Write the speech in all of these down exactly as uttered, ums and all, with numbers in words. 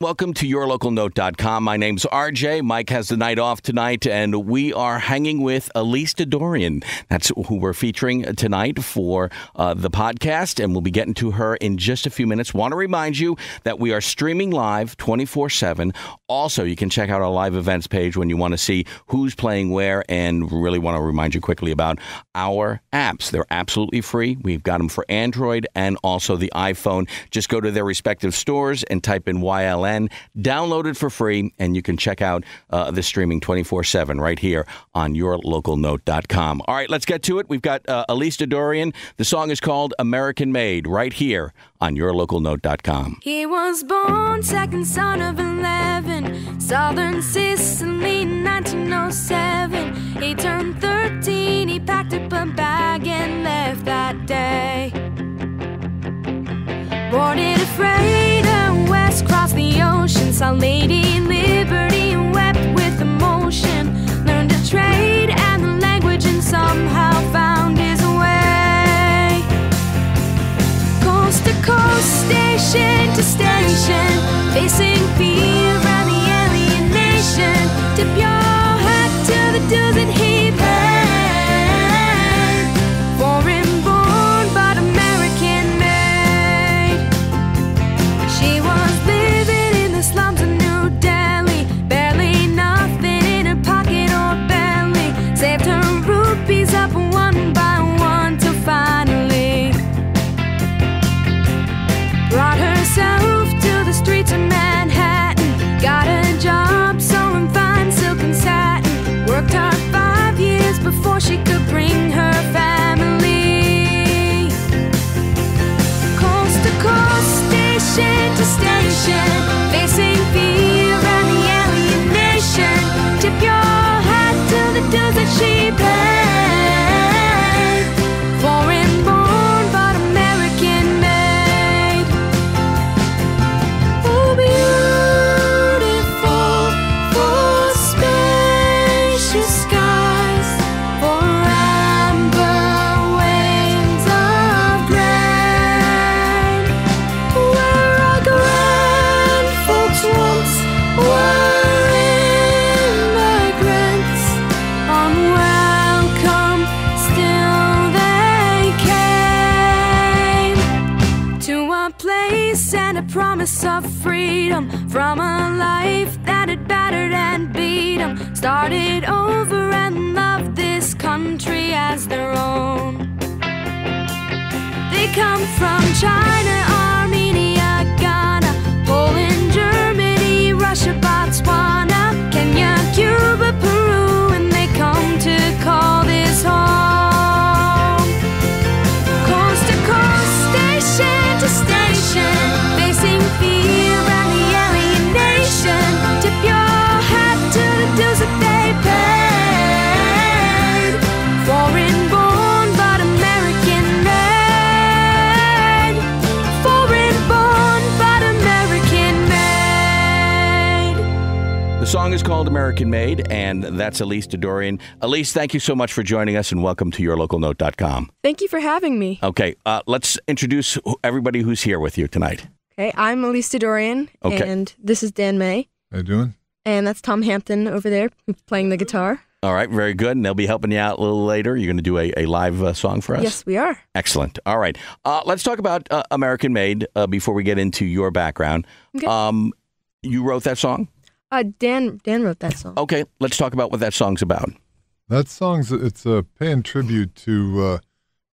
Welcome to your local note dot com. My name's R J. Mike has the night off tonight, and we are hanging with Elise Dadourian. That's who we're featuring tonight for uh, the podcast, and we'll be getting to her in just a few minutes. Want to remind you that we are streaming live twenty-four seven. Also, you can check out our live events page when you want to see who's playing where, and really want to remind you quickly about our apps. They're absolutely free. We've got them for Android and also the iPhone. Just go to their respective stores and type in Y L N. Download it for free, and you can check out uh, the streaming twenty-four seven right here on your local note dot com. All right, let's get to it. We've got uh, Elise Dadourian. The song is called American Made right here on your local note dot com. He was born second son of eleven, southern Sicily in nineteen oh seven. He turned thirteen, he packed up a bag and left that day. Born in a freighter west, crossed the ocean, saw Lady Liberty and wept with emotion. Learned a trade and the language and somehow found his way. Coast to coast, station to station, facing fear and the alienation. Tip your hat to the dues that he paid. Foreign born but American slums in New Delhi, barely nothing in her pocket or belly. Saved her rupees up one by one till finally brought herself to the streets of Manhattan. Got a job sewing fine silk and satin. Worked hard five years before she could bring her family. Coast to coast, station to station, facing fear and the alienation. Tip your hat to the dues that she paid. Foreign born but American made. Oh, beautiful for spacious skies, for amber waves of grain, where our grand folks once were immigrants, unwelcome still they came to a place and a promise of freedom from a life that had battered and beat 'em. Started over and loved this country as their own. They come from China, Armenia, Ghana, Poland, Germany, Russia, Botswana, Kenya, Cuba, Peru, and they come to call this home. Coast to coast, station to station, facing fear and the alienation. Tip your hat to the dues that they paid. Foreign born but American made. Foreign born but American made. The song is called American Made, and that's Elise Dadourian. Elise, thank you so much for joining us, and welcome to your local note dot com. Thank you for having me. Okay, uh, let's introduce wh- everybody who's here with you tonight. Okay, I'm Elise Dadourian, Okay. and this is Dan May, How you doing? and that's Tom Hampton over there playing the guitar. All right, very good, and they'll be helping you out a little later. You're going to do a, a live uh, song for us? Yes, we are. Excellent. All right, uh, let's talk about uh, American Made uh, before we get into your background. Okay. Um, you wrote that song? Uh, Dan Dan wrote that song. Okay, let's talk about what that song's about. That song's it's a paying tribute to uh,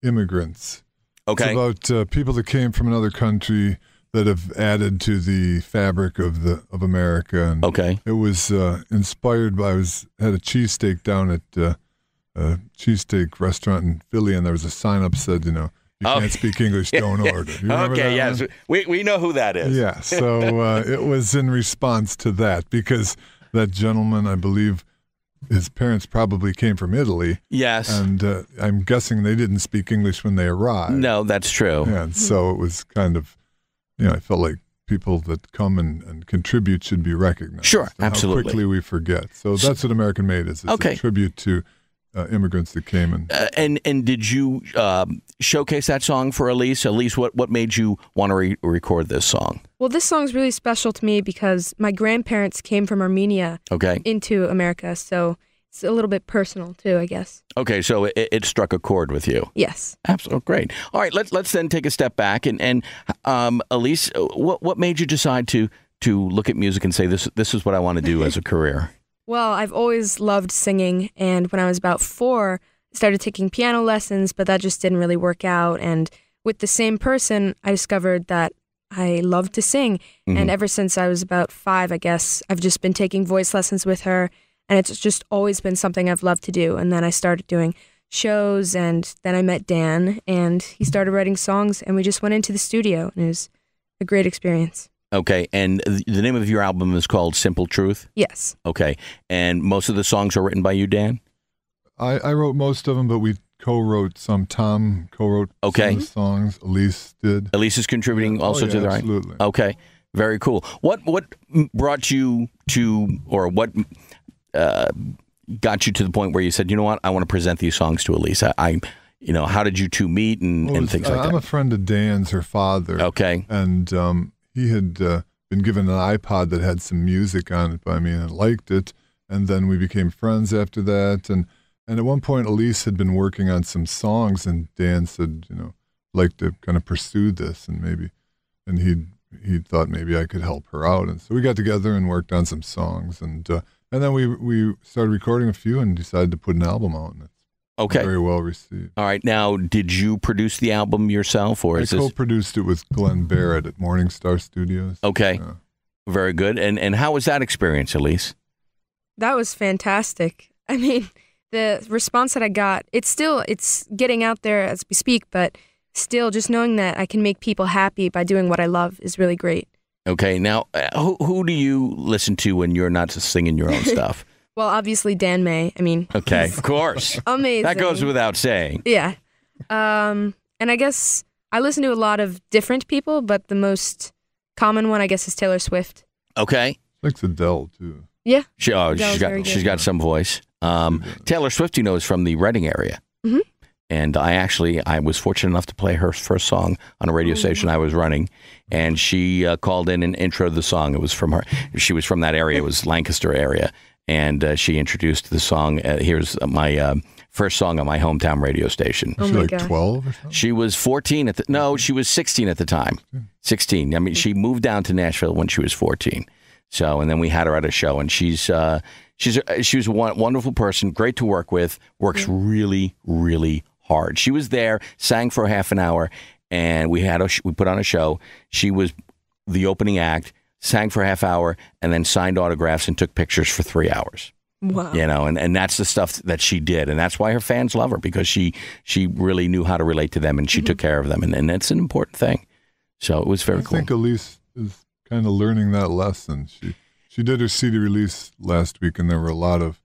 immigrants. Okay. It's about uh, people that came from another country that have added to the fabric of the of America. And Okay. it was uh, inspired by I was had a cheesesteak down at uh, a cheesesteak restaurant in Philly, and there was a sign up said, you know, you Oh. can't speak English, don't order. You remember that Okay, yes. one? We, we know who that is. Yeah, so uh, it was in response to that, because that gentleman, I believe, his parents probably came from Italy, Yes. and uh, I'm guessing they didn't speak English when they arrived. No, that's true. And so it was kind of, you know, I felt like people that come and, and contribute should be recognized. Sure, and absolutely. How quickly we forget. So that's what American Made is. It's Okay. a tribute to uh, immigrants that came. And uh, and, and did you um, showcase that song for Elise? Elise, what, what made you want to re record this song? Well, this song's really special to me because my grandparents came from Armenia okay. into America, so it's a little bit personal too, I guess. Okay, so it, it struck a chord with you. Yes. Absolutely. Great. All right, let's let's then take a step back and and um, Elise, what what made you decide to to look at music and say this this is what I want to do as a career? Well, I've always loved singing, and when I was about four, I started taking piano lessons, but that just didn't really work out. And with the same person, I discovered that I loved to sing, mm-hmm. and ever since I was about five, I guess I've just been taking voice lessons with her. And it's just always been something I've loved to do. And then I started doing shows, and then I met Dan, and he started writing songs, and we just went into the studio, and it was a great experience. Okay, and the name of your album is called Simple Truth? Yes. Okay, and most of the songs are written by you, Dan? I, I wrote most of them, but we co-wrote some. Tom co-wrote okay. some of the songs. Elise did. Elise is contributing yeah. also oh, yeah, to the writing? Absolutely. Okay, very cool. What, what brought you to, or what... Uh, got you to the point where you said, you know what, I want to present these songs to Elise. I, I you know, how did you two meet and, well, and things uh, like I'm that? I'm a friend of Dan's, her father. Okay. And um, he had uh, been given an iPod that had some music on it by me, and I liked it. And then we became friends after that. And, and at one point, Elise had been working on some songs, and Dan said, you know, I'd like to kind of pursue this, and maybe, and he he thought maybe I could help her out. And so we got together and worked on some songs, and uh, And then we we started recording a few and decided to put an album out, and it's okay. very well received. All right, now did you produce the album yourself, or I is co-produced this... it with Glenn Barrett at Morningstar Studios? Okay, yeah. Very good. And and how was that experience, Elise? That was fantastic. I mean, the response that I got, it's still it's getting out there as we speak, but still, just knowing that I can make people happy by doing what I love is really great. Okay, now, who, who do you listen to when you're not just singing your own stuff? Well, obviously Dan May, I mean. Okay, of course. Amazing. That goes without saying. Yeah. Um, and I guess I listen to a lot of different people, but the most common one, I guess, is Taylor Swift. Okay. Likes Adele, too. Yeah. She, oh, she's, got, she's got some voice. Um, Taylor Swift, you know, is from the Reading area. Mm-hmm. And I actually, I was fortunate enough to play her first song on a radio station I was running, and she uh, called in and introed the song. It was from her. She was from that area. It was Lancaster area, and uh, she introduced the song. Uh, here's my uh, first song on my hometown radio station. Oh, she like God. twelve or something? She was fourteen at the, no, she was sixteen at the time. sixteen. I mean, she moved down to Nashville when she was fourteen. So, and then we had her at a show, and she's... Uh, She's a, she was a wonderful person, great to work with, works really, really hard. She was there, sang for half an hour, and we had a, we put on a show. She was the opening act, sang for a half hour, and then signed autographs and took pictures for three hours. Wow. You know, and, and that's the stuff that she did. And that's why her fans love her, because she, she really knew how to relate to them, and she mm-hmm. took care of them. And, and that's an important thing. So it was very I cool. I think Elise is kind of learning that lesson. She... She did her C D release last week, and there were a lot of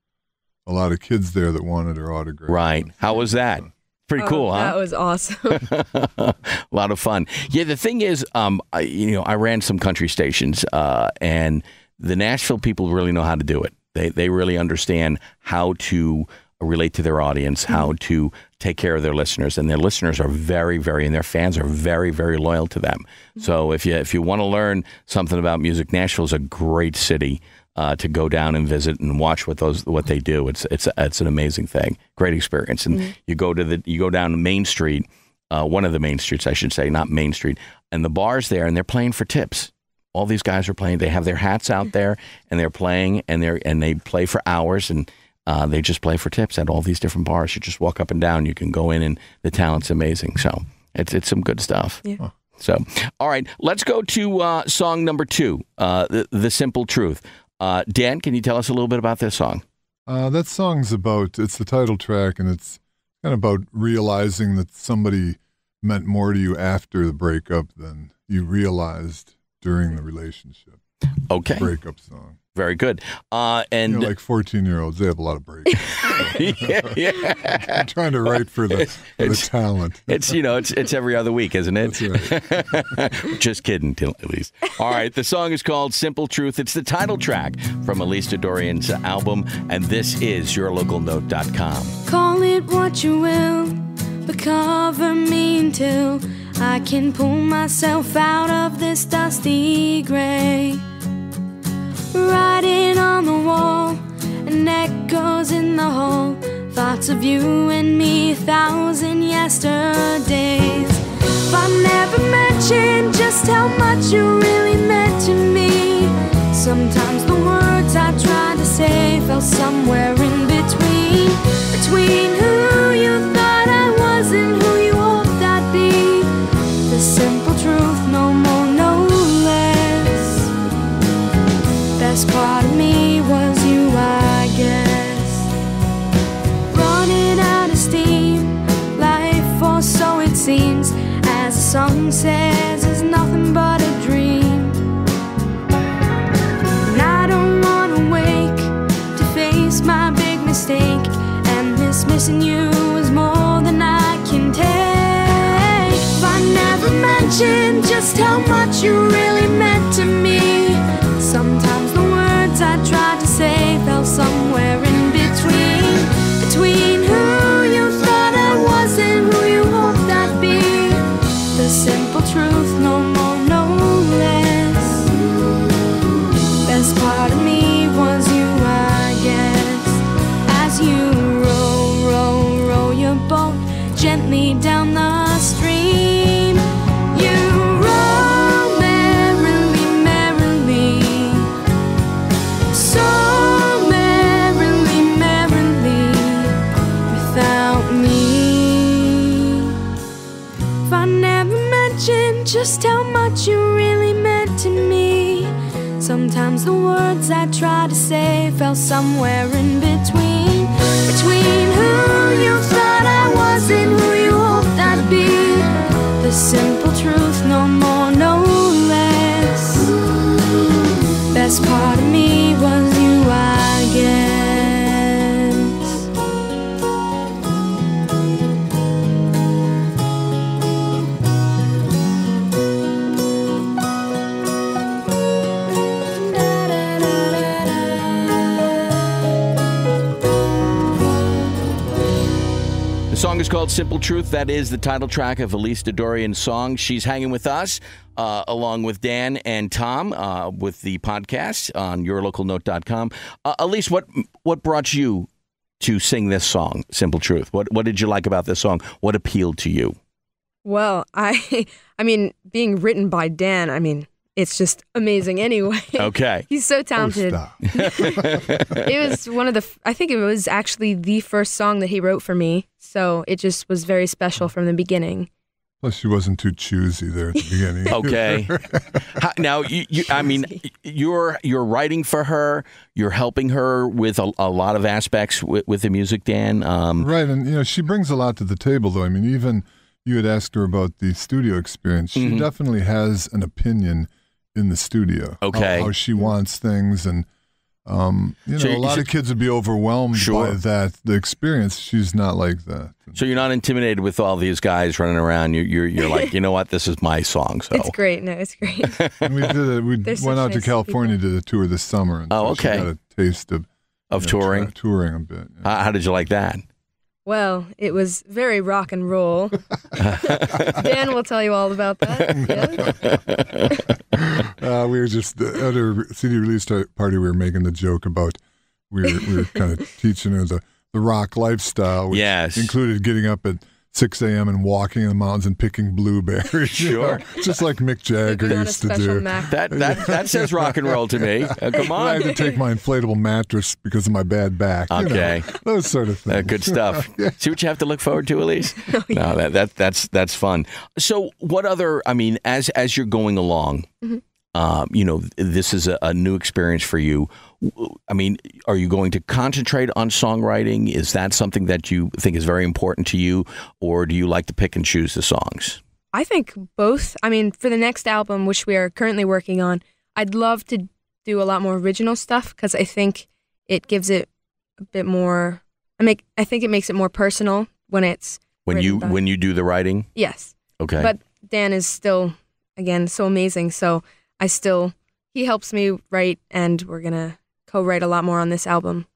a lot of kids there that wanted her autograph. Right. How was that? Pretty oh, cool, huh? That was awesome. A lot of fun. Yeah, the thing is, um, I, you know, I ran some country stations, uh, and the Nashville people really know how to do it. They, they really understand how to relate to their audience, how to take care of their listeners, and their listeners are very, very, and their fans are very, very loyal to them. So if you if you want to learn something about music, Nashville is a great city uh, to go down and visit and watch what those what they do. It's it's it's an amazing thing, great experience. And mm-hmm. you go to the you go down Main Street, uh, one of the main streets, I should say, not Main Street, and the bar's there, and they're playing for tips. All these guys are playing. They have their hats out there, and they're playing, and they're and they play for hours and. Uh, they just play for tips at all these different bars. You just walk up and down. You can go in, and the talent's amazing. So it's it's some good stuff. Yeah. Huh. So, all right, let's go to uh, song number two, uh, the, the Simple Truth. Uh, Dan, can you tell us a little bit about this song? Uh, that song's about, it's the title track, and it's kind of about realizing that somebody meant more to you after the breakup than you realized during the relationship. Okay. Breakup song. Very good. Uh, and you know, like fourteen-year-olds, they have a lot of breaks. yeah, yeah. I'm trying to write for the, for the talent. It's you know, it's it's every other week, isn't it? That's right. Just kidding, Elise. All right, the song is called "Simple Truth." It's the title track from Elise Dadourian's album, and this is your local note dot com. Call it what you will, but cover me until I can pull myself out of this dusty gray. Writing on the wall and echoes in the hall, thoughts of you and me, a thousand yesterdays. If I never mentioned just how much you really meant to me, sometimes the words I tried to say fell somewhere in between. Between who you thought I was and who you hoped I'd be. The simple truth, no more, no less. Best part of me was you, I guess. Running out of steam, life, or so it seems. As the song says, is nothing but a dream. And I don't want to wake to face my big mistake. And this missing you is more than I can take. If I never mentioned just how much you really meant to me, sometimes the words I tried to say fell somewhere in between. Between who you thought I was and who you hoped I'd be. The simple truth, no more, no less. Best part of me was you, I guess. As you row, row, row your boat gently down the stream, you just how much you really meant to me. Sometimes the words I try to say fell somewhere in between. Between who you thought I was and who you hoped I'd be. The simple truth, no more, no less. Best part of me was you, I guess. The song is called Simple Truth. That is the title track of Elise Dadourian's song. She's hanging with us, uh, along with Dan and Tom, uh, with the podcast on your local note dot com. Uh, Elise, what what brought you to sing this song, Simple Truth? What what did you like about this song? What appealed to you? Well, I I mean, being written by Dan, I mean, it's just amazing anyway. Okay. He's so talented. Oh, it was one of the, I think it was actually the first song that he wrote for me. So it just was very special from the beginning. Plus, she wasn't too choosy there at the beginning. Okay. How, now, you, you, I mean, you're you're writing for her. You're helping her with a, a lot of aspects with, with the music, Dan. Um, right. And, you know, she brings a lot to the table, though. I mean, even you had asked her about the studio experience. She mm-hmm. definitely has an opinion in the studio, okay, how, how she wants things, and um, you know, so, a lot so, of kids would be overwhelmed sure. by that the experience. She's not like that. So you're not intimidated with all these guys running around. You you're you're like, you know what, this is my song. So it's great. No, it's great. And we did it. We went out nice to California people. Did a tour this summer. And oh, so okay. She got a taste of of you know, touring, touring a bit. Yeah. Uh, how did you like that? Well, it was very rock and roll. Dan will tell you all about that. Yeah. uh, we were just, at her C D release party, we were making the joke about, we were, we were kind of teaching her the, the rock lifestyle, which yes. included getting up at six a m and walking in the mountains and picking blueberries. Sure. You know, just like Mick Jagger used to do. Mac. That that that says rock and roll to me. Uh, come on. I had to take my inflatable mattress because of my bad back. Okay. You know, those sort of things. Uh, good stuff. Yeah. See what you have to look forward to, Elise? Oh, yeah. No, that, that that's that's fun. So what other, I mean, as as you're going along, mm-hmm. um, you know, this is a, a new experience for you. I mean, are you going to concentrate on songwriting? Is that something that you think is very important to you, or do you like to pick and choose the songs? I think both. I mean, for the next album, which we are currently working on, I'd love to do a lot more original stuff because I think it gives it a bit more. I make I think it makes it more personal when it's when you by. when you do the writing. Yes. Okay. But Dan is still again so amazing. So I still he helps me write, and we're gonna co-write a lot more on this album.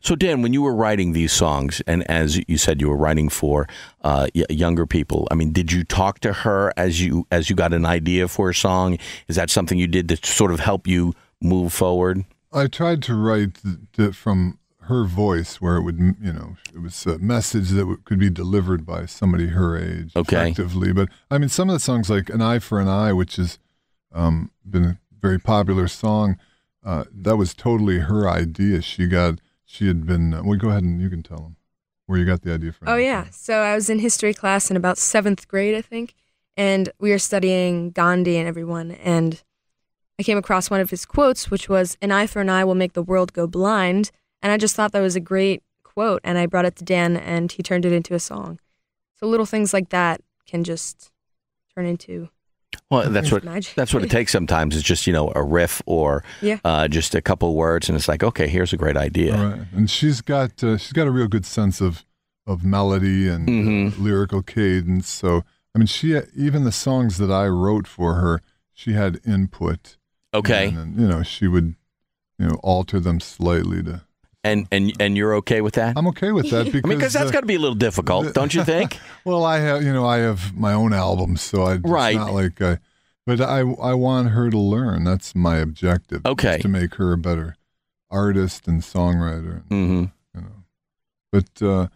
So Dan, when you were writing these songs, and as you said, you were writing for uh, younger people. I mean, did you talk to her as you as you got an idea for a song? Is that something you did to sort of help you move forward? I tried to write th from her voice, where it would, you know, it was a message that w could be delivered by somebody her age, okay, effectively. But I mean, some of the songs like "An Eye for an Eye," which has um, been a very popular song, uh, that was totally her idea. She got. She had been, uh, well, go ahead and you can tell them where you got the idea from. Oh, yeah. So I was in history class in about seventh grade, I think, and we were studying Gandhi and everyone, and I came across one of his quotes, which was, "An eye for an eye will make the world go blind," and I just thought that was a great quote, and I brought it to Dan, and he turned it into a song. So little things like that can just turn into... Well, that's what magic. that's what it takes sometimes. It's just, you know, a riff or yeah. uh, just a couple words, and it's like, okay, here's a great idea. Right. And she's got uh, she's got a real good sense of of melody and mm-hmm. uh, lyrical cadence. So I mean, she even the songs that I wrote for her, she had input. Okay, and, and you know, she would you know alter them slightly to. And and and you're okay with that? I'm okay with that because I mean, 'cause that's uh, got to be a little difficult, the, don't you think? Well, I have you know I have my own albums, so I right. It's not like I, but I I want her to learn. That's my objective. Okay, is to make her a better artist and songwriter. And, mm-hmm. You know, but uh,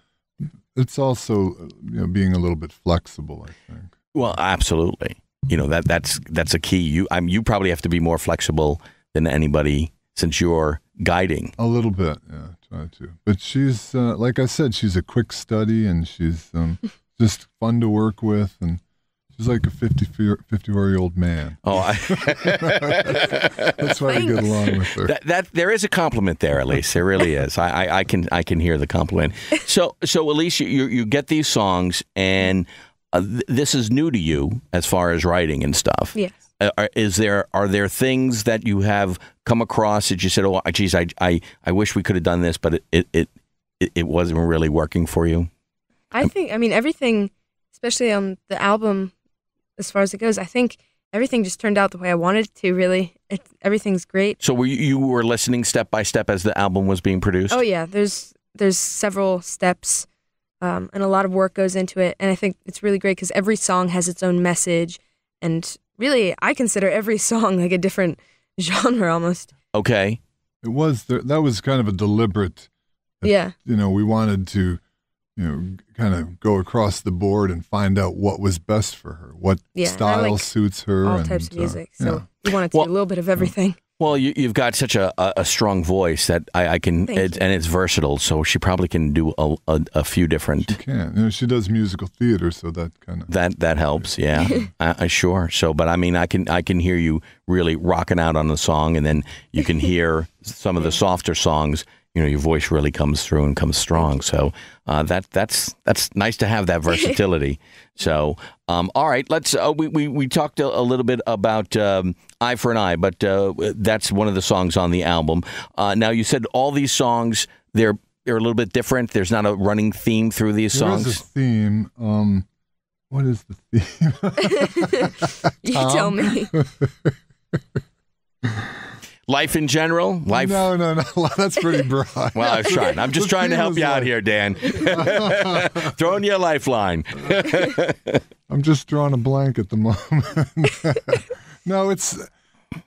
it's also you know being a little bit flexible, I think. Well, absolutely. You know that that's that's a key. You I'm you probably have to be more flexible than anybody since you're guiding a little bit, yeah, try to. But she's uh, like I said, she's a quick study, and she's um, just fun to work with, and she's like a fifty-four-year-old man. Oh, I... that's why Thanks. we get along with her. That, that there is a compliment there, Elise. There really is. I, I, I can I can hear the compliment. So so Elise, you you get these songs, and uh, th this is new to you as far as writing and stuff. Yes. Uh, is there are there things that you have come across that you said, oh, geez, I I, I wish we could have done this, but it it, it it wasn't really working for you? I think, I mean, everything, especially on the album, as far as it goes, I think everything just turned out the way I wanted it to, really. It, everything's great. So were you, you were listening step by step as the album was being produced? Oh, yeah. There's, there's several steps, um, and a lot of work goes into it, and I think it's really great because every song has its own message, and... Really, I consider every song like a different genre almost. Okay. It was, the, that was kind of a deliberate, yeah. You know, we wanted to, you know, kind of go across the board and find out what was best for her, what yeah, style like suits her. All and, types of music, uh, so yeah. we wanted to well, do a little bit of everything. Well, you, you've got such a, a strong voice that I, I can, it, and it's versatile, so she probably can do a, a, a few different. She can. You know, she does musical theater, so that kind of that that helps. Yeah, I, I, sure. So, but I mean, I can I can hear you really rocking out on the song, and then you can hear some of the softer songs. You know, your voice really comes through and comes strong. So uh, that that's that's nice to have that versatility. So. Um, all right, let's. Uh, we, we we talked a, a little bit about um, "Eye for an Eye," but uh, that's one of the songs on the album. Uh, now you said all these songs they're they're a little bit different. There's not a running theme through these there songs. There's a theme. Um, what is the theme? You tell me. Life in general? Life? No, no, no. That's pretty broad. Well, I was trying. I'm just trying to help you out here, Dan. Throwing you a lifeline. I'm just drawing a blank at the moment. No, it's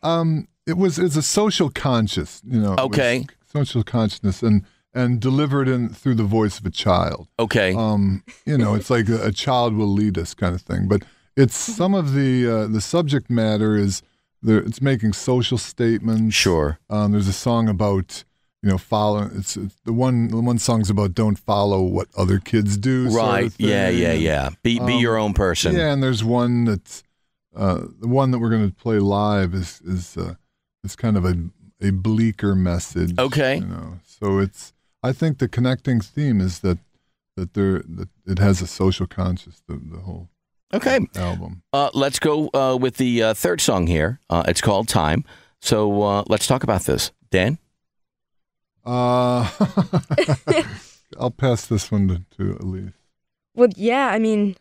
um, it was it's a social conscious, you know. Okay. Social consciousness and and delivered in through the voice of a child. Okay. Um, you know, it's like a, a child will lead us kind of thing. But it's some of the uh, the subject matter is. There, it's making social statements. Sure. Um, there's a song about, you know, follow. It's, it's the one. The one song's about don't follow what other kids do. Right. Sort of thing. Yeah. Yeah. Yeah. Be um, be your own person. Yeah. And there's one that's uh, the one that we're going to play live is is uh, is kind of a a bleaker message. Okay. You know? So it's. I think the connecting theme is that that there that it has a social conscience. The, the whole. Okay. Album. Uh, let's go uh, with the uh, third song here. Uh, it's called Time. So uh, let's talk about this. Dan? Uh, I'll pass this one to, to Elise. Well, yeah, I mean,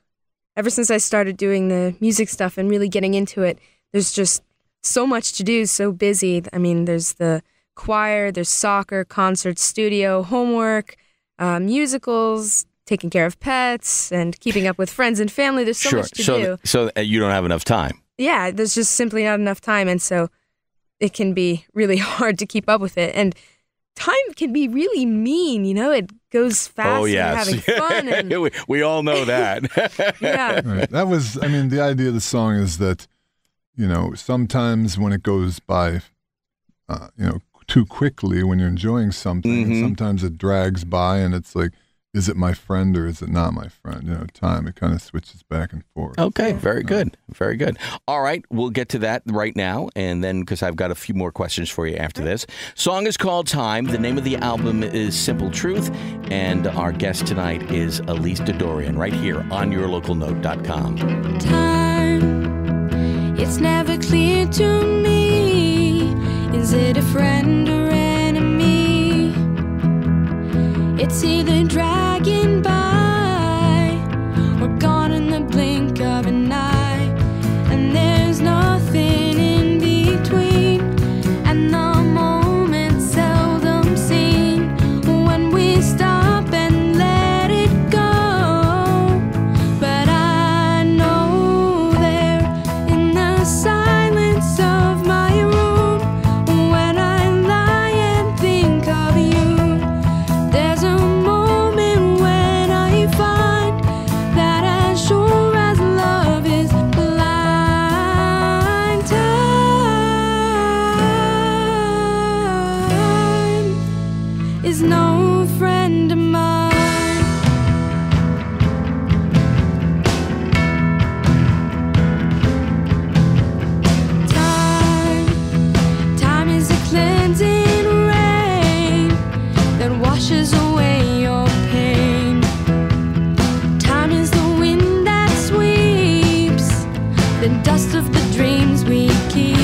ever since I started doing the music stuff and really getting into it, there's just so much to do, so busy. I mean, there's the choir, there's soccer, concert, studio, homework, uh, musicals, taking care of pets, and keeping up with friends and family. There's so sure. much to so, do. So you don't have enough time. Yeah, there's just simply not enough time, and so it can be really hard to keep up with it. And time can be really mean, you know? It goes fast oh, yes. and you're having fun. And... we, we all know that. yeah. Right. That was, I mean, the idea of the song is that, you know, sometimes when it goes by, uh, you know, too quickly when you're enjoying something, mm-hmm. and sometimes it drags by and it's like, is it my friend or is it not my friend? You know, time, it kind of switches back and forth. Okay, so, very you know. good. Very good. All right, we'll get to that right now, and then because I've got a few more questions for you after this. Song is called Time. The name of the album is Simple Truth, and our guest tonight is Elise Dadourian right here on your local note dot com. Time, it's never clear to me. Is it a friend or enemy? It's either dry dragging by, we're gone in the blink of an eye, and there's nothing in between, and the moment seldom seen, when we stop and let it go, but I know there, in the silence of my room, when I lie and think of you, there's a moment no friend of mine. Time, time is a cleansing rain that washes away your pain. Time is the wind that sweeps the dust of the dreams we keep,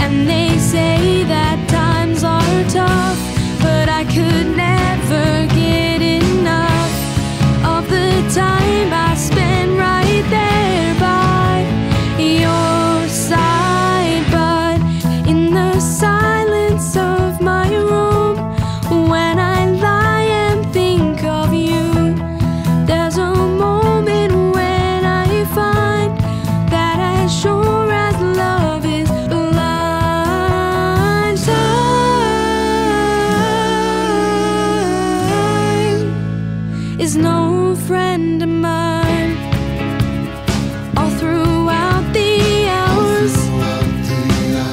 and they say that times are tough, but I could never get enough of the time I spend right there by your side. But in the silence of my room, when I lie and think of you, there's a moment when I find that as sure as love is blind, time is no friend of mine. All throughout the hours,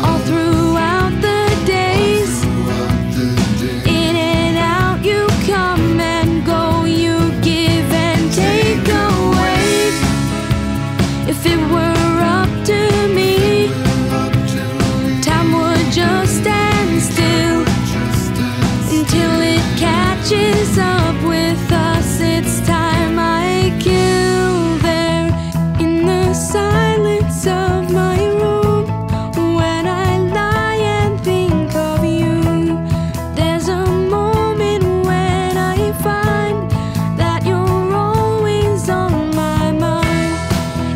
all throughout the days, in and out you come and go, you give and take away. If it were up to me, time would just stand still until it catches up with us. It's time I kill there in the silence of my room. When I lie and think of you, there's a moment when I find that you're always on my mind.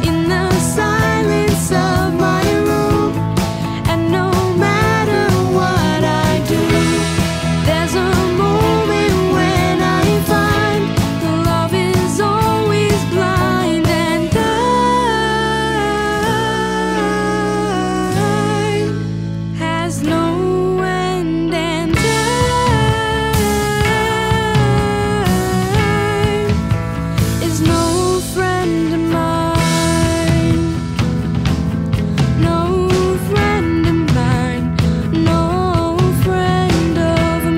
In the silence of my room, and no matter what I do, there's a moment when I find always blind, and time has no end, and time is no friend of mine, no friend of mine, no friend of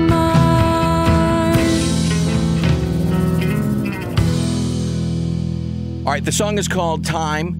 mine. All right, the song is called Time,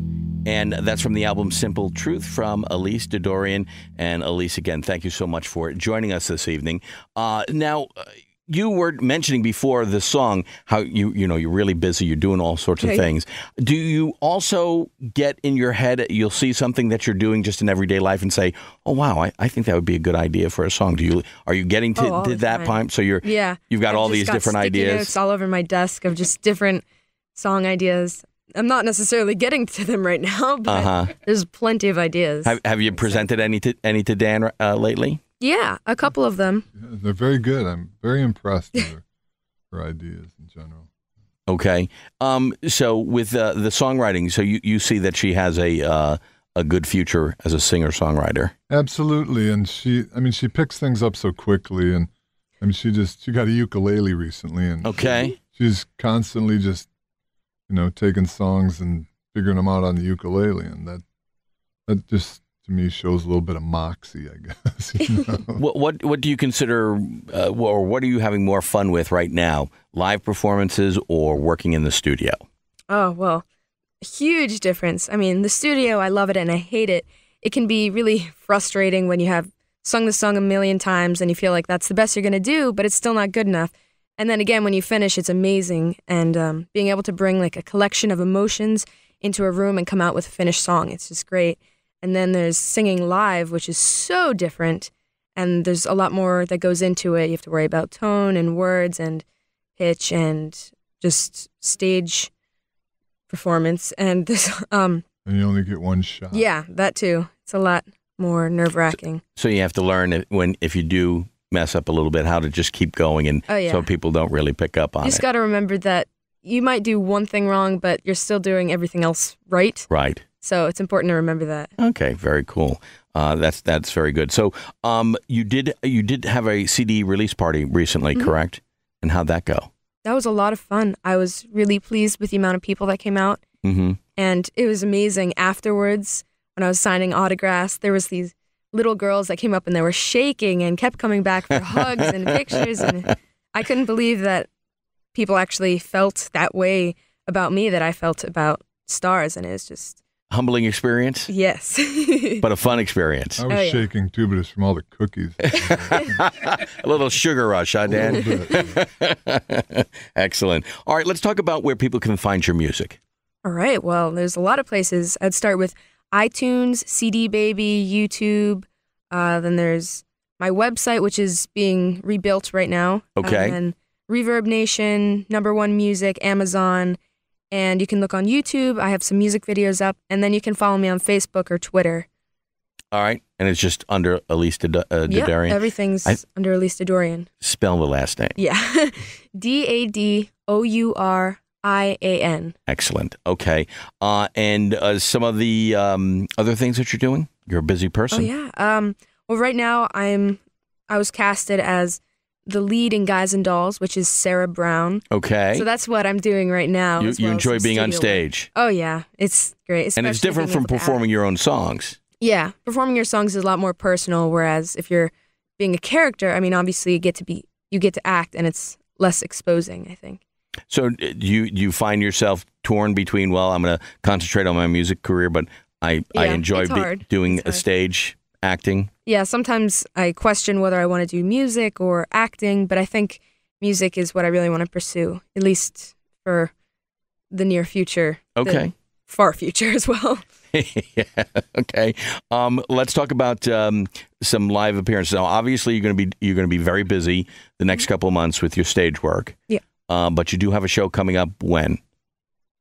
and that's from the album Simple Truth from Elise Dadourian. And Elise, again, thank you so much for joining us this evening. Uh, now, uh, you were mentioning before the song how you you know you're really busy, you're doing all sorts okay. of things. Do you also get in your head, you'll see something that you're doing just in everyday life and say, oh wow, I, I think that would be a good idea for a song? Do you are you getting to, oh, to that point? So you're yeah, you've got I've all these got different ideas. It's all over my desk of just different song ideas. I'm not necessarily getting to them right now, but uh-huh. there's plenty of ideas. Have, have you presented any to any to Dan uh, lately? Yeah, a couple of them. Yeah, they're very good. I'm very impressed with their, their ideas in general. Okay. Um, so with uh, the songwriting, so you, you see that she has a uh, a good future as a singer-songwriter. Absolutely. And she, I mean, she picks things up so quickly. And I mean, she just, she got a ukulele recently. And okay. She, she's constantly just, you know, taking songs and figuring them out on the ukulele. And that, that just... to me shows a little bit of moxie, I guess. You know? what, what what do you consider, uh, or what are you having more fun with right now? Live performances or working in the studio? Oh, well, huge difference. I mean, the studio, I love it and I hate it. It can be really frustrating when you have sung the song a million times and you feel like that's the best you're going to do, but it's still not good enough. And then again, when you finish, it's amazing. And um, being able to bring like a collection of emotions into a room and come out with a finished song, it's just great. And then there's singing live, which is so different. And there's a lot more that goes into it. You have to worry about tone and words and pitch and just stage performance. And this, um, and you only get one shot. Yeah, that too. It's a lot more nerve-wracking. So, so you have to learn it when if you do mess up a little bit, how to just keep going, and oh, yeah. so people don't really pick up on it. You just got to remember that you might do one thing wrong, but you're still doing everything else right. Right. So it's important to remember that. Okay, very cool. Uh, that's that's very good. So um, you did you did have a C D release party recently, mm-hmm. correct? And how'd that go? That was a lot of fun. I was really pleased with the amount of people that came out, mm-hmm. and it was amazing. Afterwards, when I was signing autographs, there was these little girls that came up and they were shaking and kept coming back for hugs and pictures, and I couldn't believe that people actually felt that way about me that I felt about stars, and it was just. Humbling experience? Yes. But a fun experience. I was oh, yeah. shaking too, but it's from all the cookies. A little sugar rush, huh, Dan? A little bit. Excellent. All right, let's talk about where people can find your music. All right, well, there's a lot of places. I'd start with iTunes, C D Baby, YouTube. Uh, then there's my website, which is being rebuilt right now. Okay. Um, and Reverb Nation, Number One Music, Amazon. And you can look on YouTube. I have some music videos up. And then you can follow me on Facebook or Twitter. All right. And it's just under Elise Dad uh, Dadourian? Yeah, everything's I, under Elise Dadourian. Spell the last name. Yeah. D A D O U R I A N. Excellent. Okay. Uh, and uh, some of the um, other things that you're doing? You're a busy person. Oh, yeah. Um, well, right now, I'm, I was casted as... the lead in Guys and Dolls, which is Sarah Brown. Okay. So that's what I'm doing right now. You, you enjoy being on stage. Work. Oh, yeah. It's great. And it's different from performing your own songs. Yeah. Performing your songs is a lot more personal, whereas if you're being a character, I mean, obviously you get to be, you get to act, and it's less exposing, I think. So do you, you find yourself torn between, well, I'm going to concentrate on my music career, but I, yeah, I enjoy be, doing a stage acting? Yeah, sometimes I question whether I want to do music or acting, but I think music is what I really want to pursue, at least for the near future. Okay. The far future as well. Yeah, okay. Um, let's talk about um, some live appearances. Now, obviously, you're going to be you're going to be very busy the next mm-hmm. couple of months with your stage work. Yeah. Um, but you do have a show coming up when?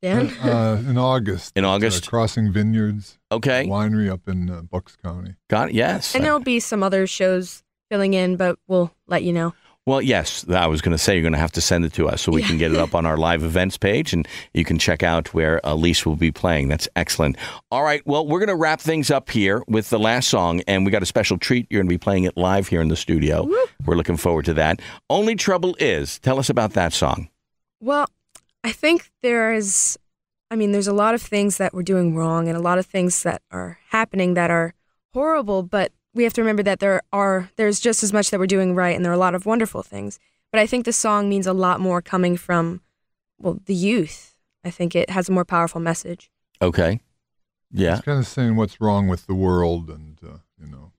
Dan? Uh, in August. In August? Uh, Crossing Vineyards. Okay. Winery up in uh, Bucks County. Got it, yes. And there'll be some other shows filling in, but we'll let you know. Well, yes, I was going to say you're going to have to send it to us so we yeah. can get it up on our live events page, and you can check out where Elise will be playing. That's excellent. All right, well, we're going to wrap things up here with the last song, and we got a special treat. You're going to be playing it live here in the studio. Woo. We're looking forward to that. Only Trouble Is. Tell us about that song. Well, I think there is, I mean, there's a lot of things that we're doing wrong and a lot of things that are happening that are horrible, but we have to remember that there are, there's just as much that we're doing right, and there are a lot of wonderful things. But I think the song means a lot more coming from, well, the youth. I think it has a more powerful message. Okay. Yeah. It's kind of saying what's wrong with the world and, uh, you know,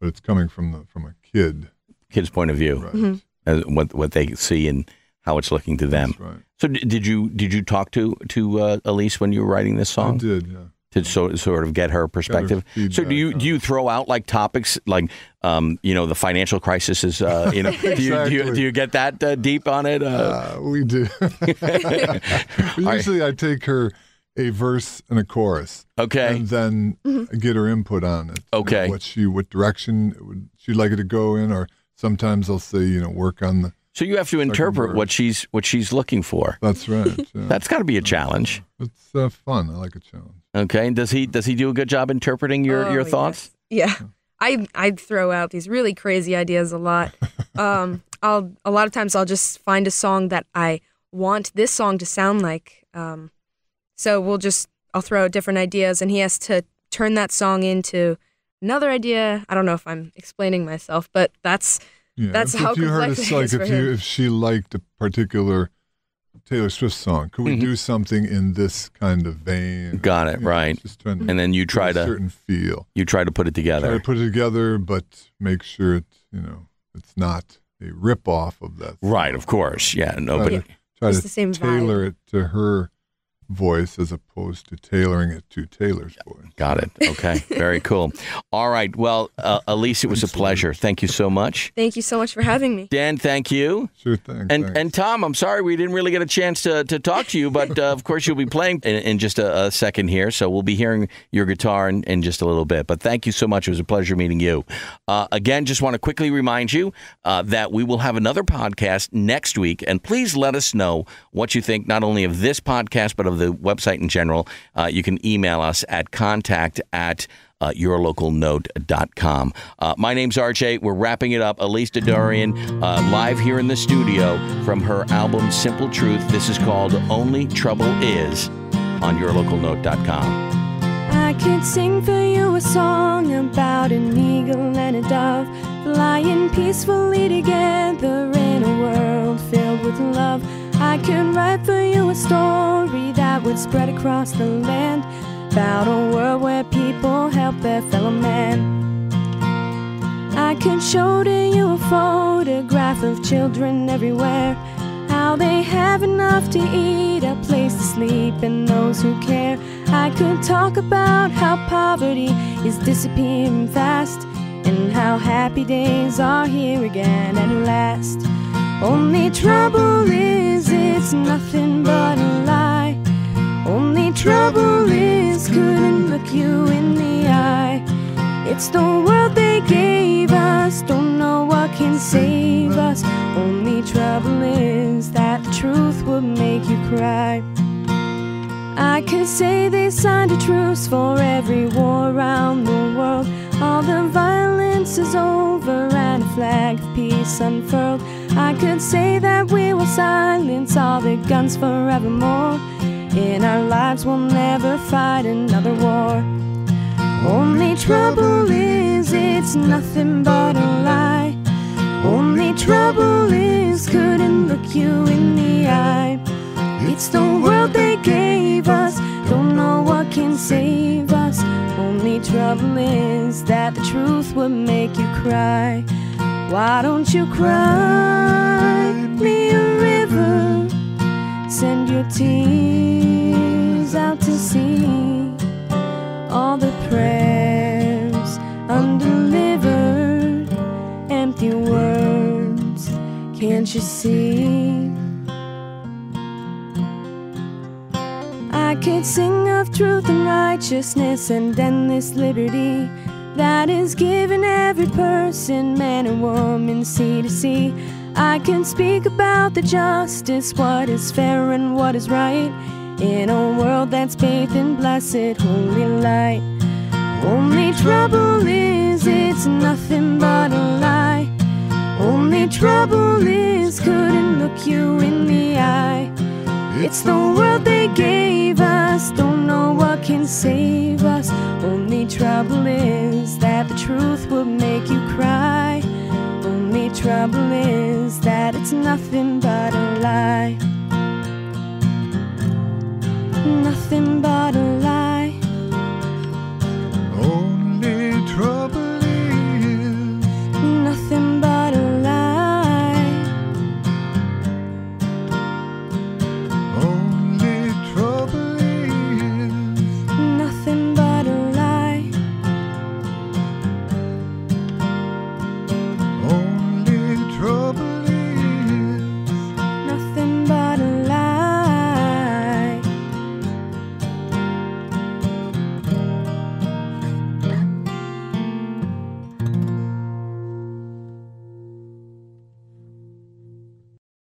but it's coming from the, from a kid. Kid's point of view. Right. Mm-hmm. uh, what what they see and how it's looking to them. That's right. So d did you did you talk to to uh, Elise when you were writing this song? I did, yeah. To so, sort of get her perspective. Her feedback, so do you do you throw out like topics like um you know the financial crisis is uh you know exactly. do, you, do you do you get that uh, deep on it? Uh, uh, we do. Usually, right. I take her a verse and a chorus. Okay, and then mm-hmm. get her input on it. Okay, you know, what she what direction would she'd like it to go in, or sometimes I'll say you know work on the. So you have to interpret what she's what she's looking for. That's right. Yeah. That's got to be a challenge. It's uh, fun. I like a challenge. Okay. And does he does he do a good job interpreting your oh, your thoughts? Yes. Yeah. I I throw out these really crazy ideas a lot. Um, I'll a lot of times I'll just find a song that I want this song to sound like. Um, so we'll just I'll throw out different ideas, and he has to turn that song into another idea. I don't know if I'm explaining myself, but that's. Yeah, that's if, how if you heard us, like if you, if she liked a particular Taylor Swift song, could we mm-hmm. do something in this kind of vein? Got it, you know, right? Just trying to and then you try to a certain feel. You try to put it together. Try to put it together, but make sure it, you know it's not a rip off of that. Song. Right, of course, yeah. No, but try to, yeah. Try to the same tailor vibe. It to her voice as opposed to tailoring it to Taylor's voice. Got it. Okay. Very cool. All right. Well, uh, Elise, it was a pleasure. Thank you so much. Thank you so much for having me. Dan, thank you. Sure thing. And thanks. And Tom, I'm sorry we didn't really get a chance to, to talk to you, but uh, of course you'll be playing in, in just a, a second here, so we'll be hearing your guitar in, in just a little bit. But thank you so much. It was a pleasure meeting you. Uh, again, just want to quickly remind you uh, that we will have another podcast next week, and please let us know what you think not only of this podcast, but of the website in general. Uh, you can email us at contact at uh, your local note dot com. Uh, my name's R J. We're wrapping it up. Elise Dadourian uh, live here in the studio from her album Simple Truth. This is called Only Trouble Is on your local note dot com. I could sing for you a song about an eagle and a dove flying peacefully together in a world filled with love. I could write for you a story that would spread across the land about a world where people help their fellow man. I could show to you a photograph of children everywhere, how they have enough to eat, a place to sleep, and those who care. I could talk about how poverty is disappearing fast, and how happy days are here again at last. Only trouble is it's nothing but a lie. Only trouble is couldn't look you in the eye. It's the world they gave us, don't know what can save us. Only trouble is that the truth would make you cry. I could say they signed a truce for every war around the world. All the violence is over and a flag of peace unfurled. I could say that we will silence all the guns forevermore. In our lives we'll never fight another war. Only trouble is it's nothing but a lie. Only trouble is couldn't look you in the eye. It's the world they gave us, don't know what can save us. Only trouble is that the truth would make you cry. Why don't you cry me a river? Send your tears out to sea. All the prayers undelivered, empty words, can't you see? I could sing of truth and righteousness and endless liberty that is given every person, man and woman, sea to sea. I can speak about the justice, what is fair and what is right, in a world that's bathed in blessed holy light. Only trouble is it's nothing but a lie. Only trouble is couldn't look you in the eye. It's the world they gave us, don't know what can save us. Only trouble is that the truth will make you cry. Only trouble is that it's nothing but a lie. Nothing but a lie.